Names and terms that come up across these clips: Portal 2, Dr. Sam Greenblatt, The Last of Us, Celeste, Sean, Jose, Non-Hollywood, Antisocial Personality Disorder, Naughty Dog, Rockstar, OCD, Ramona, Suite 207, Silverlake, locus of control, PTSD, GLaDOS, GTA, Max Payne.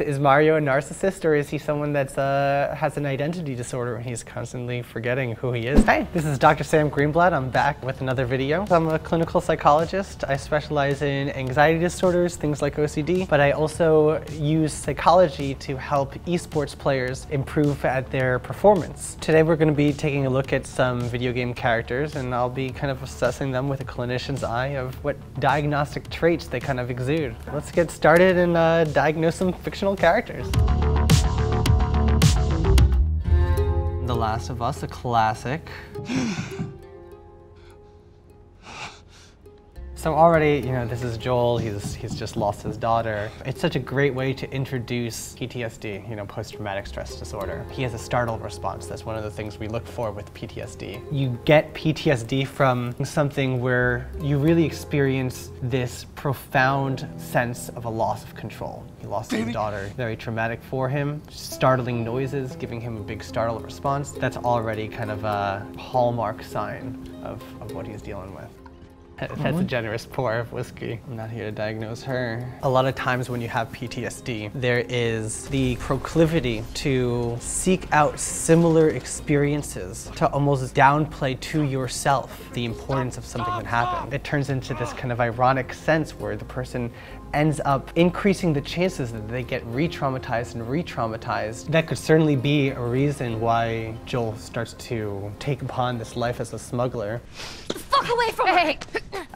Is Mario a narcissist, or is he someone that's has an identity disorder and he's constantly forgetting who he is? Hey, this is Dr. Sam Greenblatt. I'm back with another video. I'm a clinical psychologist. I specialize in anxiety disorders, things like OCD, but I also use psychology to help esports players improve at their performance. Today we're going to be taking a look at some video game characters, and I'll be kind of assessing them with a clinician's eye of what diagnostic traits they kind of exude. Let's get started and diagnose some fictional characters. The Last of Us, a classic. So already, you know, this is Joel, he's just lost his daughter. It's such a great way to introduce PTSD, you know, post-traumatic stress disorder. He has a startle response. That's one of the things we look for with PTSD. You get PTSD from something where you really experience this profound sense of a loss of control. He lost his daughter, very traumatic for him. Startling noises, giving him a big startle response. That's already kind of a hallmark sign of what he's dealing with. That's a generous pour of whiskey. I'm not here to diagnose her. A lot of times when you have PTSD, there is the proclivity to seek out similar experiences, to almost downplay to yourself the importance of something that happened. It turns into this kind of ironic sense where the person ends up increasing the chances that they get re-traumatized and re-traumatized. That could certainly be a reason why Joel starts to take upon this life as a smuggler. Get the fuck away from me!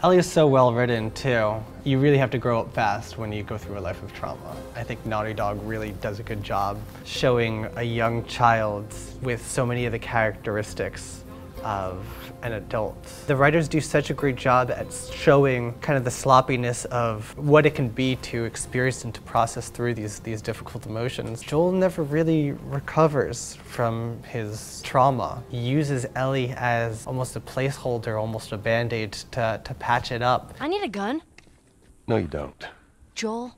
Ellie is so well written too. You really have to grow up fast when you go through a life of trauma. I think Naughty Dog really does a good job showing a young child with so many of the characteristics of an adult. The writers do such a great job at showing kind of the sloppiness of what it can be to experience and to process through these difficult emotions. Joel never really recovers from his trauma. He uses Ellie as almost a placeholder, almost a band-aid to patch it up. I need a gun. No, you don't. Joel,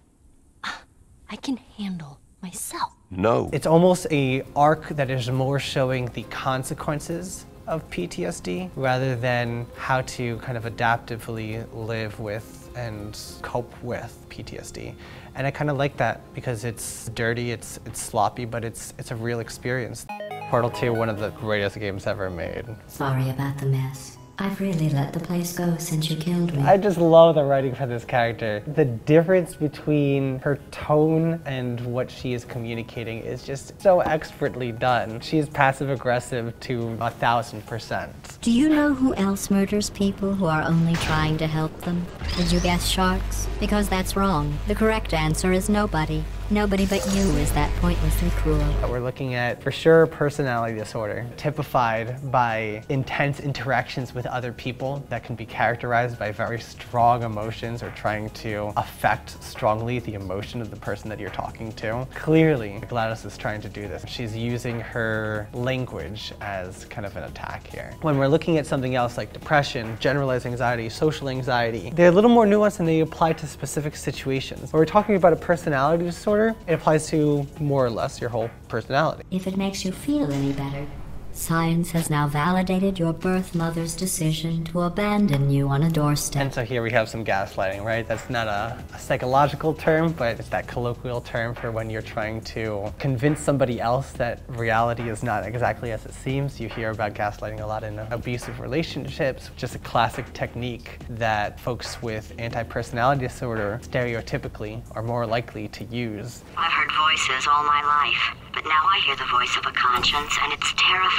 I can handle myself. No. It's almost an arc that is more showing the consequences of PTSD rather than how to kind of adaptively live with and cope with PTSD. And I kind of like that because it's dirty, it's sloppy, but it's a real experience. Portal 2, one of the greatest games ever made. Sorry about the mess. I've really let the place go since you killed me. I just love the writing for this character. The difference between her tone and what she is communicating is just so expertly done. She is passive-aggressive to 1000%. Do you know who else murders people who are only trying to help them? Did you guess sharks? Because that's wrong. The correct answer is nobody. Nobody but you is that pointlessly cruel. We're looking at, for sure, personality disorder, typified by intense interactions with other people that can be characterized by very strong emotions or trying to affect strongly the emotion of the person that you're talking to. Clearly, GLaDOS is trying to do this. She's using her language as kind of an attack here. When we're looking at something else like depression, generalized anxiety, social anxiety, they're a little more nuanced and they apply to specific situations. When we're talking about a personality disorder, it applies to more or less your whole personality. If it makes you feel any better, science has now validated your birth mother's decision to abandon you on a doorstep. And so here we have some gaslighting, right? That's not a psychological term, but it's that colloquial term for when you're trying to convince somebody else that reality is not exactly as it seems. You hear about gaslighting a lot in abusive relationships, just a classic technique that folks with anti-personality disorder stereotypically are more likely to use. I've heard voices all my life, but now I hear the voice of a conscience, and it's terrifying.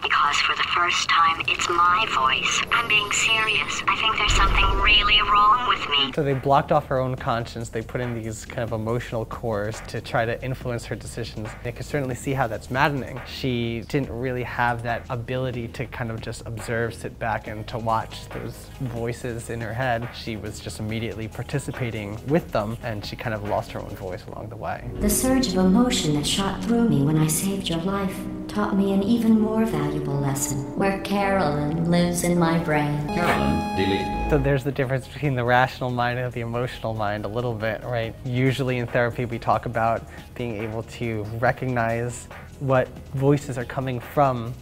Because for the first time, it's my voice. I'm being serious. I think there's something really wrong with me. So they blocked off her own conscience. They put in these kind of emotional cores to try to influence her decisions. They could certainly see how that's maddening. She didn't really have that ability to kind of just observe, sit back, and to watch those voices in her head. She was just immediately participating with them, and she kind of lost her own voice along the way. The surge of emotion that shot through me when I saved your life taught me an even more valuable lesson, where Carolyn lives in my brain. Carolyn, delete. So there's the difference between the rational mind and the emotional mind a little bit, right? Usually in therapy we talk about being able to recognize what voices are coming from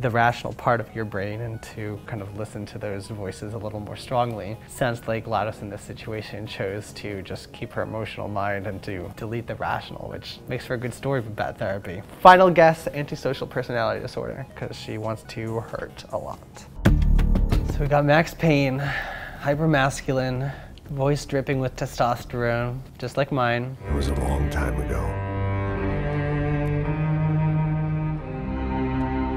the rational part of your brain and to kind of listen to those voices a little more strongly. Sounds like GLaDOS in this situation chose to just keep her emotional mind and to delete the rational, which makes for a good story for bad therapy. Final guess, antisocial personality disorder, because she wants to hurt a lot. So we got Max Payne, hypermasculine, voice dripping with testosterone, just like mine. It was a long time ago.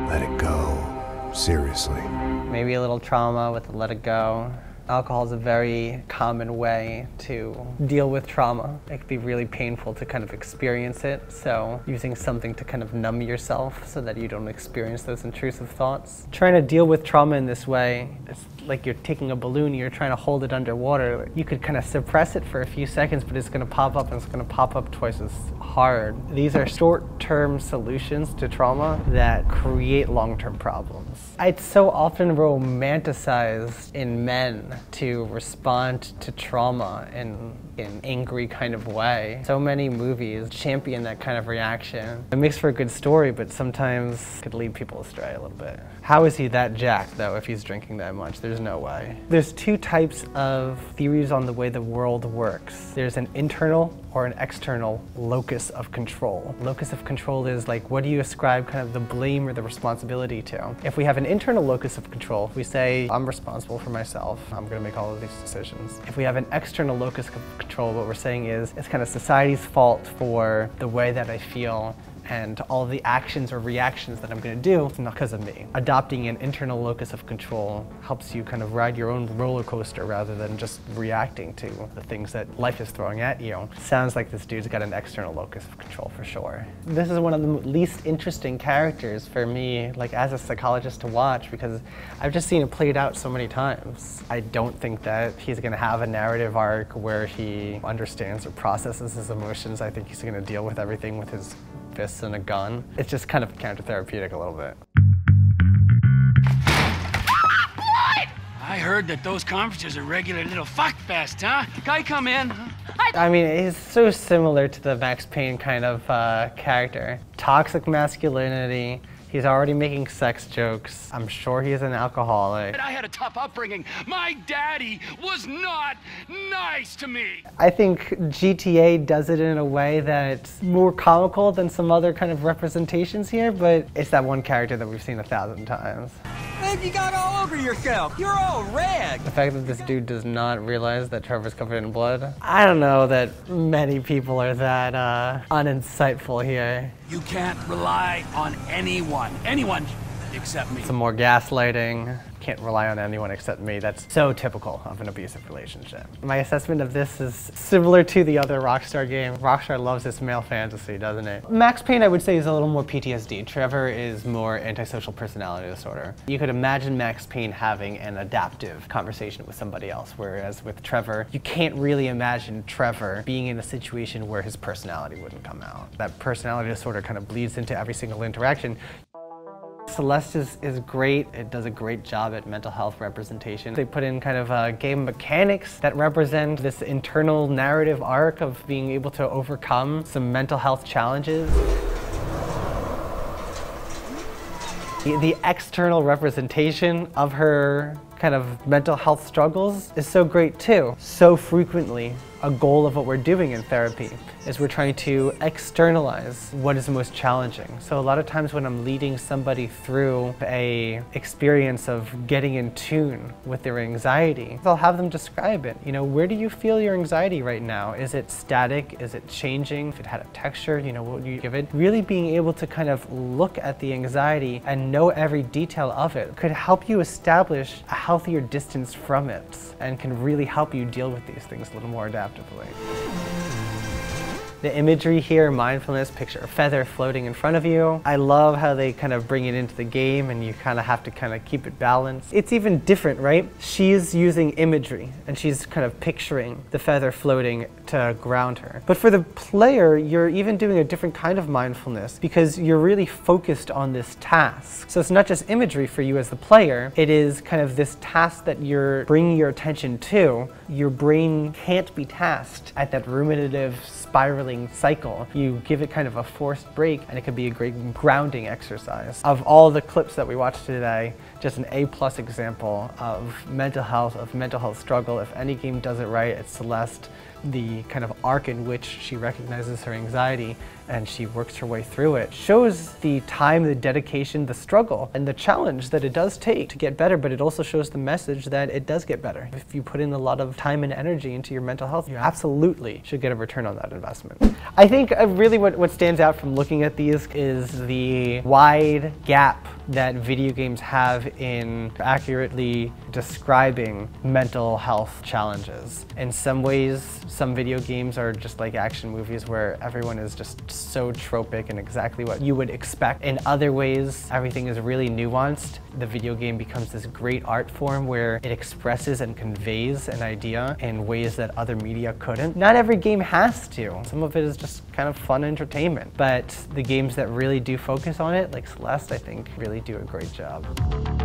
Let it go, seriously. Maybe a little trauma with let it go. Alcohol is a very common way to deal with trauma. It can be really painful to kind of experience it, so using something to kind of numb yourself so that you don't experience those intrusive thoughts. Trying to deal with trauma in this way, it's like you're taking a balloon and you're trying to hold it underwater. You could kind of suppress it for a few seconds, but it's going to pop up, and it's going to pop up twice as hard. These are short-term solutions to trauma that create long-term problems. It's so often romanticized in men to respond to trauma in an angry kind of way. So many movies champion that kind of reaction. It makes for a good story, but sometimes could lead people astray a little bit. How is he that jacked, though, if he's drinking that much? There's no way. There's two types of theories on the way the world works. There's an internal or an external locus of control. Locus of control is like, what do you ascribe kind of the blame or the responsibility to? If we have an internal locus of control, we say, I'm responsible for myself, I'm gonna make all of these decisions. If we have an external locus of control, what we're saying is, it's kind of society's fault for the way that I feel and all the actions or reactions that I'm gonna do, it's not because of me. Adopting an internal locus of control helps you kind of ride your own roller coaster rather than just reacting to the things that life is throwing at you. Sounds like this dude's got an external locus of control for sure. This is one of the least interesting characters for me, like as a psychologist, to watch, because I've just seen it played out so many times. I don't think that he's gonna have a narrative arc where he understands or processes his emotions. I think he's gonna deal with everything with his fists and a gun. It's just kind of counter-therapeutic a little bit. I heard that those conferences are regular little fuck fest, huh? Guy come in. I mean, he's so similar to the Max Payne kind of character. Toxic masculinity. He's already making sex jokes. I'm sure he's an alcoholic. I had a tough upbringing. My daddy was not nice to me. I think GTA does it in a way that's more comical than some other kind of representations here, but it's that one character that we've seen 1,000 times. You got all over yourself. You're all red. The fact that this dude does not realize that Trevor's covered in blood. I don't know that many people are that uninsightful here. You can't rely on anyone. Anyone except me. Some more gaslighting. Can't rely on anyone except me. That's so typical of an abusive relationship. My assessment of this is similar to the other Rockstar game. Rockstar loves this male fantasy, doesn't it? Max Payne, I would say, is a little more PTSD. Trevor is more antisocial personality disorder. You could imagine Max Payne having an adaptive conversation with somebody else, whereas with Trevor, you can't really imagine Trevor being in a situation where his personality wouldn't come out. That personality disorder kind of bleeds into every single interaction. Celeste is great. It does a great job at mental health representation. They put in kind of game mechanics that represent this internal narrative arc of being able to overcome some mental health challenges. The external representation of her kind of mental health struggles is so great too. So frequently, a goal of what we're doing in therapy is we're trying to externalize what is most challenging. So a lot of times when I'm leading somebody through a experience of getting in tune with their anxiety, I'll have them describe it. You know, where do you feel your anxiety right now? Is it static? Is it changing? If it had a texture, you know, what would you give it? Really being able to kind of look at the anxiety and know every detail of it could help you establish a healthier distance from it and can really help you deal with these things a little more adaptively. The imagery here, mindfulness, picture a feather floating in front of you. I love how they kind of bring it into the game and you kind of have to kind of keep it balanced. It's even different, right? She's using imagery and she's kind of picturing the feather floating to ground her. But for the player, you're even doing a different kind of mindfulness because you're really focused on this task. So it's not just imagery for you as the player, it is kind of this task that you're bringing your attention to. Your brain can't be tasked at that ruminative, spiraling cycle. You give it kind of a forced break, and it could be a great grounding exercise. Of all the clips that we watched today, just an A+ example of mental health struggle. If any game does it right, it's Celeste, the kind of arc in which she recognizes her anxiety and she works her way through it. Shows the time, the dedication, the struggle, and the challenge that it does take to get better, but it also shows the message that it does get better. If you put in a lot of time and energy into your mental health, you absolutely should get a return on that investment. I think really what stands out from looking at these is the wide gap that video games have in accurately describing mental health challenges. In some ways, some video games are just like action movies where everyone is just so tropic and exactly what you would expect. In other ways, everything is really nuanced. The video game becomes this great art form where it expresses and conveys an idea in ways that other media couldn't. Not every game has to. Some of it is just kind of fun entertainment, but the games that really do focus on it, like Celeste, I think really do a great job.